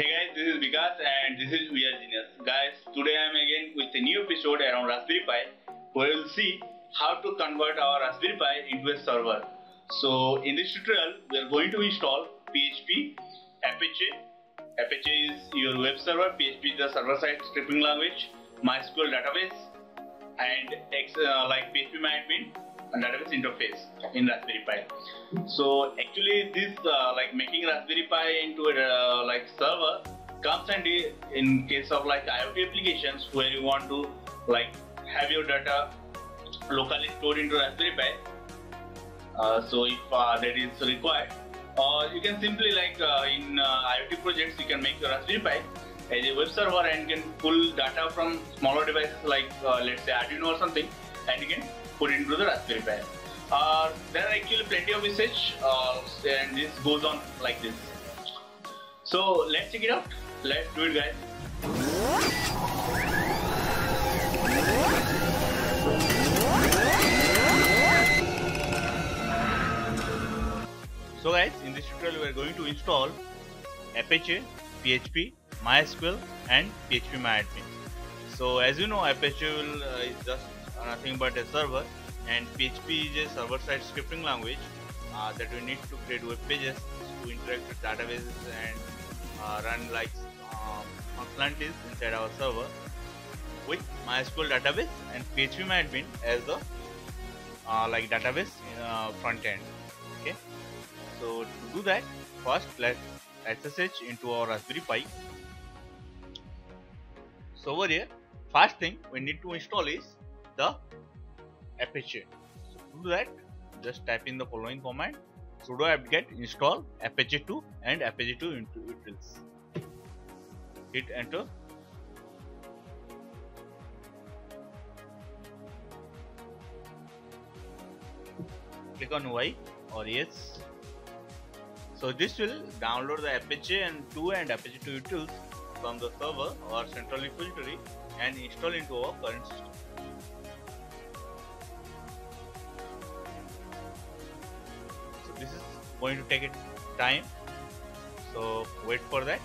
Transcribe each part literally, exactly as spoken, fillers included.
Hey guys, this is Vikas and this is We are Genius. Guys, today I am again with a new episode around Raspberry Pi where we will see how to convert our Raspberry Pi into a server. So in this tutorial, we are going to install P H P, Apache. Apache is your web server, P H P is the server-side scripting language, MySQL database and uh, like phpMyAdmin and database interface in Raspberry Pi. So actually this uh, like making Raspberry Pi into a uh, like server comes handy in case of like I O T applications where you want to like have your data locally stored into Raspberry Pi. Uh, so if uh, that is required, or uh, you can simply like uh, in uh, I O T projects you can make your Raspberry Pi as a web server and you can pull data from smaller devices like uh, let's say Arduino or something, and you can put into the Raspberry Pi. Uh, there are actually plenty of usage uh, and this goes on like this. So let's check it out. Let's do it, guys. So guys, in this tutorial we are going to install Apache, P H P, MySQL and phpMyAdmin. So as you know, Apache will, uh, is just nothing but a server, and P H P is a server-side scripting language uh, that we need to create web pages to interact with databases and uh, run like uh, functionalities inside our server, with MySQL database and phpMyAdmin as the uh, like database uh, front end. Okay, so to do that, first let's S S H into our Raspberry Pi. So over here, first thing we need to install is the Apache. So to do that, just type in the following command: sudo apt-get install apache two and apache two into utils. Hit enter. Click on Y or yes. So this will download the apache two and apache two utils from the server or central repository and install into our current system. This is going to take it time, so wait for that.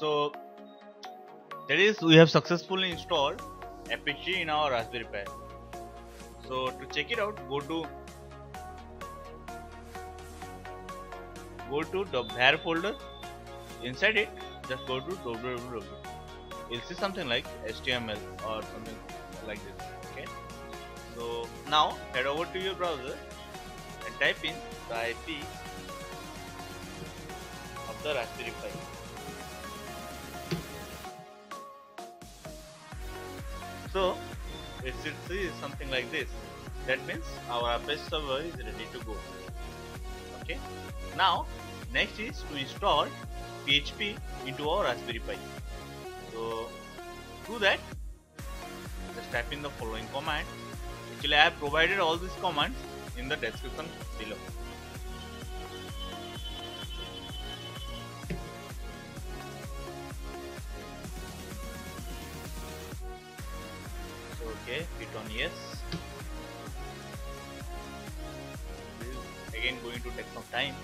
So that is, we have successfully installed Apache in our Raspberry Pi. So to check it out, go to go to the var folder. Inside it, just go to www. You'll see something like H T M L or something like this. Okay. So now head over to your browser and type in the I P of the Raspberry Pi. So it should see something like this. That means our Apache server is ready to go. Okay. Now next is to install P H P into our Raspberry Pi. So to that, just type in the following command. Actually, I have provided all these commands in the description below. Okay, hit on yes. This is again going to take some time.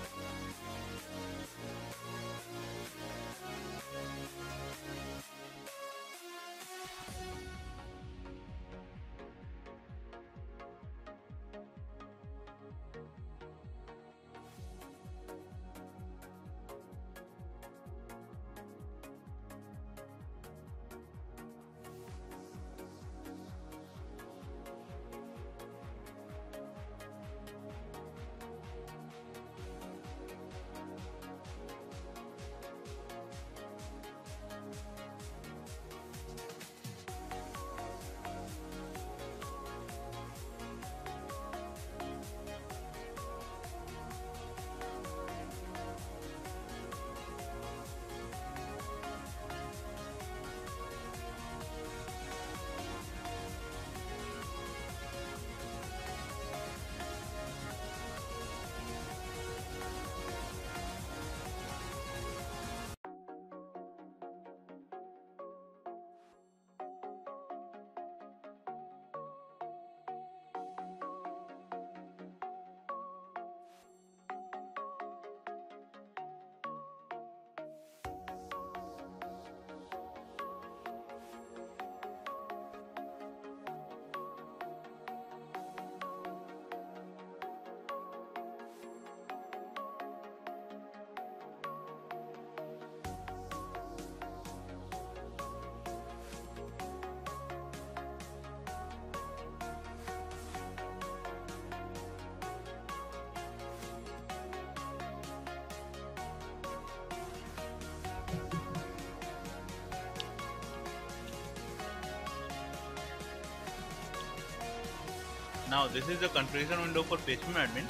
Now this is the configuration window for phpMyAdmin.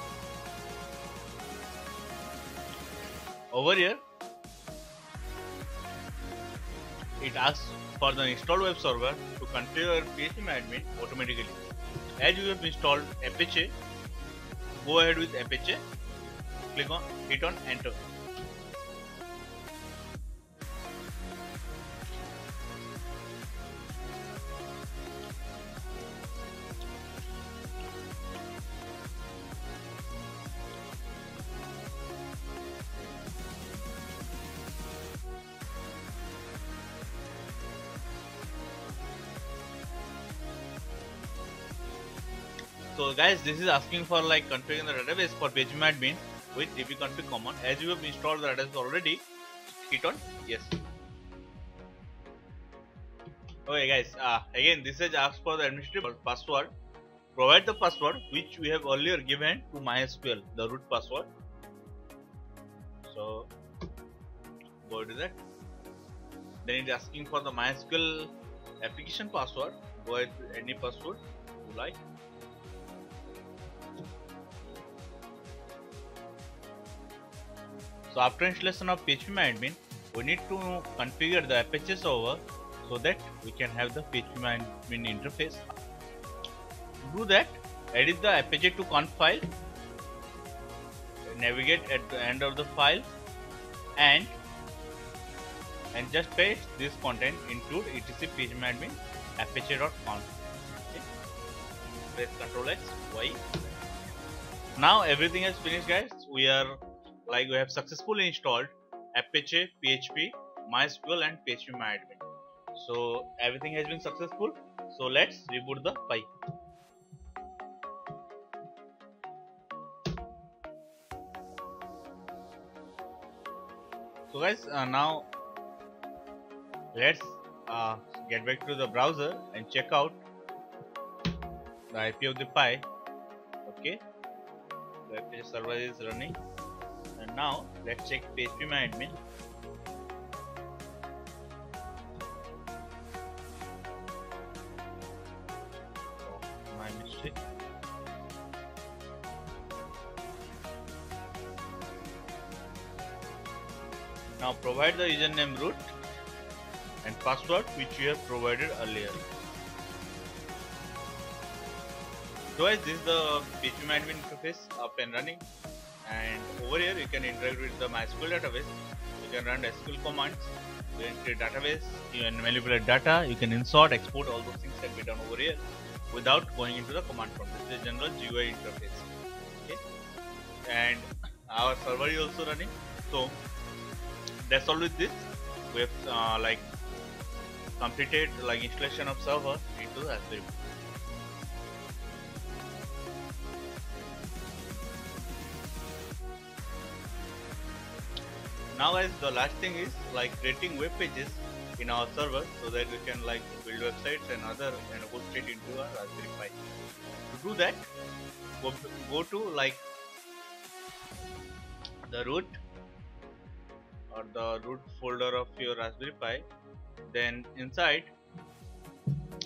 Over here, it asks for the installed web server to configure phpMyAdmin automatically. As you have installed Apache, go ahead with Apache. Click on, hit on Enter. So guys, this is asking for like configuring the database for phpMyAdmin with dbconfig command. As you have installed the database already, hit on yes. Okay guys, uh, again this is asked for the administrative password. Provide the password which we have earlier given to MySQL, the root password. So go to that. Then it is asking for the MySQL application password. Go ahead with any password you like. So after installation of phpMyAdmin, we need to configure the Apache server so that we can have the phpMyAdmin interface. To do that, edit the Apache to conf file, navigate at the end of the file, and and just paste this content include etc phpMyAdmin apache dot conf. Okay. Press Ctrl X, Y. Now everything is finished, guys. We are Like we have successfully installed Apache, P H P, MySQL, and phpMyAdmin. So everything has been successful. So let's reboot the Pi. So guys, uh, now let's uh, get back to the browser and check out the I P of the Pi. Okay, the Apache server is running. And now let's check phpMyAdmin. Oh, my mistake. Now provide the username root and password which you have provided earlier. So as this is the phpMyAdmin interface up and running. And over here you can interact with the MySQL database. You can run S Q L commands, you can create database, you can manipulate data, you can insert, export, all those things can be done over here without going into the command prompt. This is the general G U I interface. Okay. And our server is also running. So that's all with this. We have uh, like completed like installation of server into the Raspberry Pi. Now guys, the last thing is like creating web pages in our server so that we can like build websites and other and go straight into our Raspberry Pi. To do that, go, go to like the root or the root folder of your Raspberry Pi. Then inside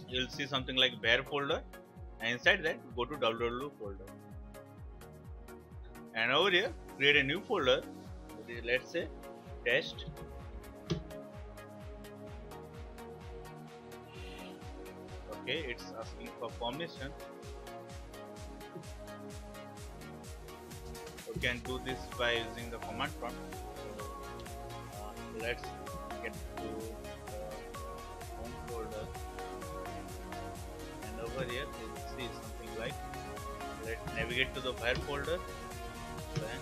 you'll see something like bare folder, and inside that go to www folder. And over here create a new folder. Let's say test . Okay, it's asking for permission. You can do this by using the command prompt. Uh, let's get to the home folder, and over here you will see something like let's navigate to the file folder. Then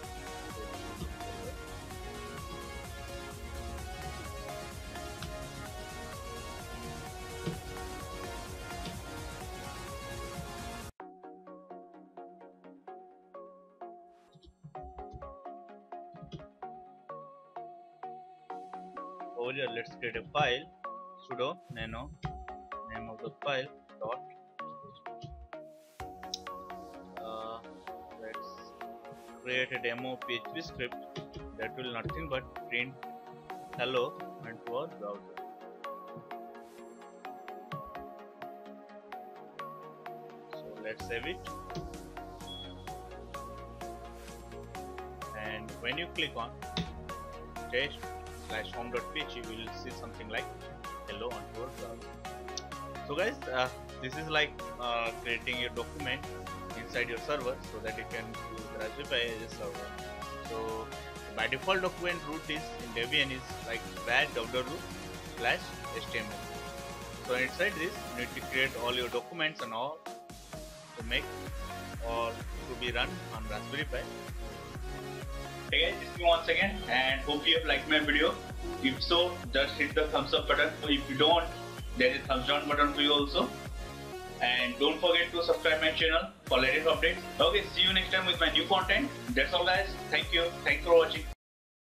over here, let's create a file, sudo nano name of the file dot uh, let's create a demo P H P script that will nothing but print hello into our browser. So let's let's save it. And when you click on test slash home.ph, you will see something like hello on your browser. So guys, uh, this is like uh, creating your document inside your server so that you can use Raspberry Pi as a server. So by default, document root is in Debian is like bash www slash html. So inside this, you need to create all your documents and all to make or to be run on Raspberry Pi. Hey guys, it's me once again, and hope you have liked my video. If so, just hit the thumbs up button. If you don't, there is a thumbs down button for you also. And don't forget to subscribe my channel for latest updates. Okay, see you next time with my new content. That's all guys. Thank you. Thanks for watching.